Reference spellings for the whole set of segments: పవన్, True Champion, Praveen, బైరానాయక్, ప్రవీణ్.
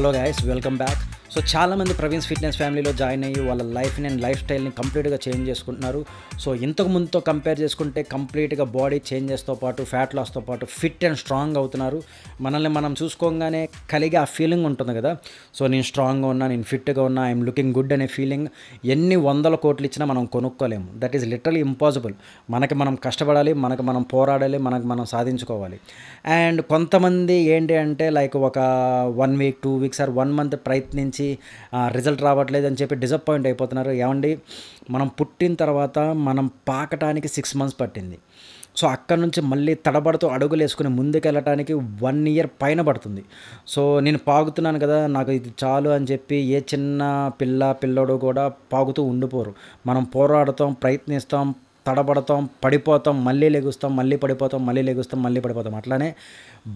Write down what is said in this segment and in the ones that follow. Hello guys, welcome back. So చాలామంది Praveen's fitness ఫ్యామిలీలో join అయ్యి వాళ్ళ లైఫ్ని అండ్ లైఫ్ స్టైల్ని కంప్లీట్గా చేంజ్ చేసుకుంటున్నారు. సో ఇంతకు ముందుతో కంపేర్ చేసుకుంటే కంప్లీట్గా బాడీ చేంజెస్తో పాటు ఫ్యాట్ లాస్తో పాటు ఫిట్ అండ్ స్ట్రాంగ్ అవుతున్నారు. మనల్ని మనం చూసుకోగానే కలిగే ఆ ఫీలింగ్ ఉంటుంది కదా, సో నేను స్ట్రాంగ్గా ఉన్నా, నేను ఫిట్గా ఉన్నా, ఐఎమ్ లుకింగ్ గుడ్ అనే ఫీలింగ్ ఎన్ని వందల కోట్లు ఇచ్చినా మనం కొనుక్కోలేము. That is literally impossible. మనకి మనం కష్టపడాలి, మనకి మనం పోరాడాలి, మనకు మనం సాధించుకోవాలి. అండ్ కొంతమంది ఏంటి అంటే లైక్ ఒక 1 వీక్ 2 వీక్స్ ఆర్ 1 మంత్ ప్రయత్నించి రిజల్ట్ రావట్లేదు అని చెప్పి డిసప్పాయింట్ అయిపోతున్నారు. ఏమండి, మనం పుట్టిన తర్వాత మనం పాకటానికి 6 మంత్స్ పట్టింది. సో అక్కడ నుంచి మళ్ళీ తడబడుతూ అడుగులు వేసుకుని ముందుకు వెళ్ళటానికి 1 year పైన పడుతుంది. సో నేను పాగుతున్నాను కదా, నాకు ఇది చాలు అని చెప్పి ఏ చిన్న పిల్లోడు కూడా పాగుతూ ఉండిపోరు. మనం పోరాడతాం, ప్రయత్నిస్తాం, తడబడతాం, పడిపోతాం, మళ్ళీ లెగుస్తాం, మళ్ళీ పడిపోతాం, మళ్ళీ లెగుస్తాం, మళ్ళీ పడిపోతాం. అట్లానే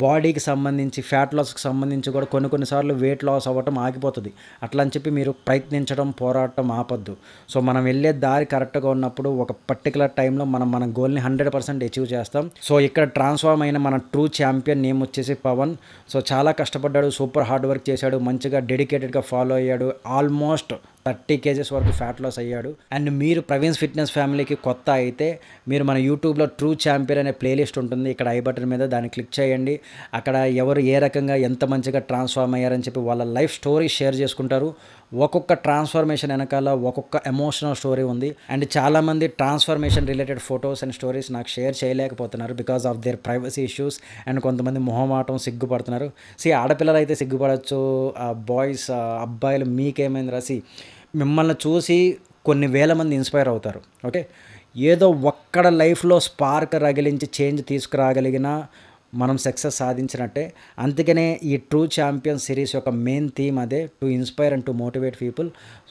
బాడీకి సంబంధించి ఫ్యాట్ లాస్కి సంబంధించి కూడా కొన్నిసార్లు వెయిట్ లాస్ అవ్వటం ఆగిపోతుంది. అట్లా అని చెప్పి మీరు ప్రయత్నించడం, పోరాటం ఆపద్దు. సో మనం వెళ్ళే దారి కరెక్ట్గా ఉన్నప్పుడు ఒక పర్టికులర్ టైంలో మనం మన గోల్ని 100% అచీవ్ చేస్తాం. సో ఇక్కడ ట్రాన్స్ఫార్మ్ అయిన మన ట్రూ ఛాంపియన్ నేమ్ వచ్చేసి పవన్. సో చాలా కష్టపడ్డాడు, సూపర్ హార్డ్ వర్క్ చేశాడు, మంచిగా డెడికేటెడ్గా ఫాలో అయ్యాడు. ఆల్మోస్ట్ 30 kgs వరకు ఫ్యాట్ లాస్ అయ్యాడు. అండ్ మీరు ప్రవీణ్స్ ఫిట్నెస్ ఫ్యామిలీకి కొత్త అయితే మీరు మన యూట్యూబ్లో ట్రూ ఛాంపియన్ అనే ప్లేలిస్ట్ ఉంటుంది. ఇక్కడ ఐ బటన్ మీద దాన్ని క్లిక్ చేయండి. అక్కడ ఎవరు ఏ రకంగా ఎంత మంచిగా ట్రాన్స్ఫార్మ్ అయ్యారని చెప్పి వాళ్ళ లైఫ్ స్టోరీ షేర్ చేసుకుంటారు. ఒక్కొక్క ట్రాన్స్ఫర్మేషన్ వెనకాల ఒక్కొక్క ఎమోషనల్ స్టోరీ ఉంది. అండ్ చాలామంది transformation related photos and stories నాకు షేర్ చేయలేకపోతున్నారు because of their privacy issues. And కొంతమంది మొహమాటం, సిగ్గుపడుతున్నారు. ఆడపిల్లలు అయితే సిగ్గుపడవచ్చు, బాయ్స్ అబ్బాయిలు మీకేమైంది రాసి మిమ్మల్ని చూసి కొన్ని వేల మంది ఇన్స్పైర్ అవుతారు. ఓకే, ఏదో ఒక్కడ లైఫ్లో స్పార్క్ రగిలించి చేంజ్ తీసుకురాగలిగినా మనం సక్సెస్ సాధించినట్టే. అందుకనే ఈ ట్రూ ఛాంపియన్ సిరీస్ యొక్క మెయిన్ థీమ్ అదే, to inspire and to motivate people.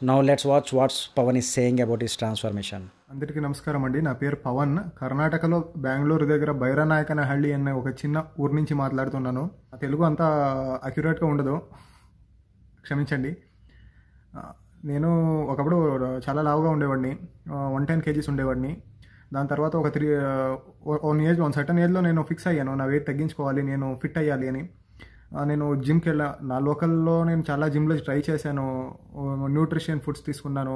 Now let's watch what's పవన్ is saying about his transformation. అందరికీ నమస్కారం అండి. నా పేరు పవన్. కర్ణాటకలో బెంగళూరు దగ్గర బైరానాయక్ అనే హళ్ళి అనే ఒక చిన్న ఊరి నుంచి మాట్లాడుతున్నాను. ఆ తెలుగు అంత అక్యురేట్గా ఉండదు, క్షమించండి. నేను ఒకప్పుడు చాలా లావుగా ఉండేవాడిని, 110 kgs ఉండేవాడిని. దాని తర్వాత ఒక 1 certain ఏజ్లో నేను ఫిక్స్ అయ్యాను, నా వెయిట్ తగ్గించుకోవాలి, నేను ఫిట్ అయ్యాలి అని. నేను జిమ్కి వెళ్ళా, నా లోకల్లో నేను చాలా జిమ్లో ట్రై చేశాను. న్యూట్రిషన్ ఫుడ్స్ తీసుకున్నాను,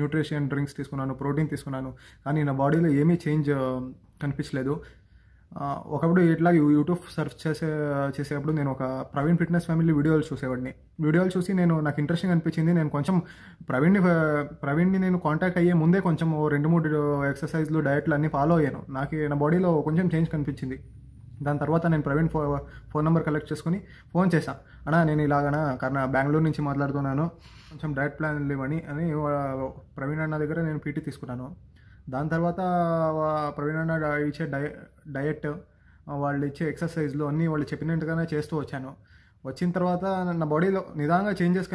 న్యూట్రిషన్ డ్రింక్స్ తీసుకున్నాను, ప్రోటీన్ తీసుకున్నాను, కానీ నా బాడీలో ఏమీ చేంజ్ కనిపించలేదు. ఒకప్పుడు ఇట్లా యూట్యూబ్ సర్చ్ చేసేటప్పుడు నేను ఒక ప్రవీణ్ ఫిట్నెస్ ఫ్యామిలీ వీడియోలు చూసి నేను నాకు ఇంట్రెస్టింగ్ అనిపించింది. నేను కొంచెం ప్రవీణ్ని నేను కాంటాక్ట్ అయ్యే ముందే కొంచెం 2-3 ఎక్సర్సైజ్లు, డైట్లు అన్నీ ఫాలో అయ్యాను. నాకు నా బాడీలో కొంచెం చేంజ్ కనిపించింది. దాని తర్వాత నేను ప్రవీణ్ ఫోన్ నెంబర్ కలెక్ట్ చేసుకుని ఫోన్ చేశాను. అన్నా, నేను ఇలాగనా బెంగళూరు నుంచి మాట్లాడుతున్నాను, కొంచెం డైట్ ప్లాన్ ఇవ్వని అని ప్రవీణ్ అన్న దగ్గర నేను పీటీ తీసుకున్నాను. దాని తర్వాత ప్రవీణ్ అన్న ఇచ్చే డయట్, వాళ్ళు ఇచ్చే ఎక్సర్సైజ్లు అన్నీ వాళ్ళు చెప్పినట్టుగానే చేస్తూ వచ్చాను. వచ్చిన తర్వాత నా బాడీలో నిదానంగా చేంజెస్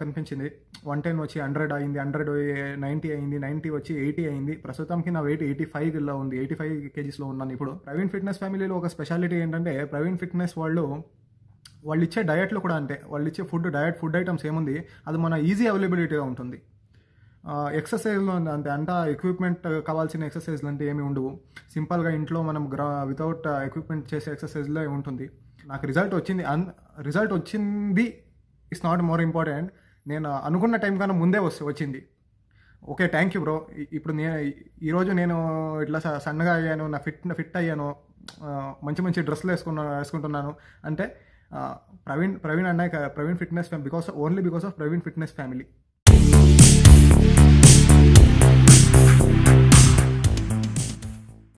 కనిపించింది. 110 వచ్చి 100 అయింది, 100 90 వచ్చి 80 అయింది. ప్రస్తుతానికి నా వెయిట్ 85 ఉంది, 85 kgsలో ఉన్నాను ఇప్పుడు. ప్రవీణ్ ఫిట్నెస్ ఫ్యామిలీలో ఒక స్పెషాలిటీ ఏంటంటే, ప్రవీణ్ ఫిట్నెస్ వాళ్ళు ఇచ్చే డయట్లో కూడా, అంటే వాళ్ళు ఇచ్చే ఫుడ్ ఐటమ్స్ ఏముంది అది మన ఈజీ అవైలబిలిటీగా ఉంటుంది. ఎక్సర్సైజ్లో అంతా ఎక్విప్మెంట్ కావాల్సిన ఎక్సర్సైజ్లు అంటే ఏమీ ఉండవు. సింపుల్గా ఇంట్లో మనం వితౌట్ ఎక్విప్మెంట్ చేసే ఎక్సర్సైజ్లో ఉంటుంది. నాకు రిజల్ట్ వచ్చింది ఇట్స్ నాట్ మోర్ ఇంపార్టెంట్. నేను అనుకున్న టైం కన్నా ముందే వచ్చింది. Okay, thank you bro. ఇప్పుడు ఈరోజు నేను ఇట్లా సన్నగా అయ్యాను, నా ఫిట్ అయ్యాను, మంచి డ్రెస్సులు వేసుకుంటున్నాను అంటే ప్రవీణ్ fitness family, because only because of ప్రవీణ్ fitness family.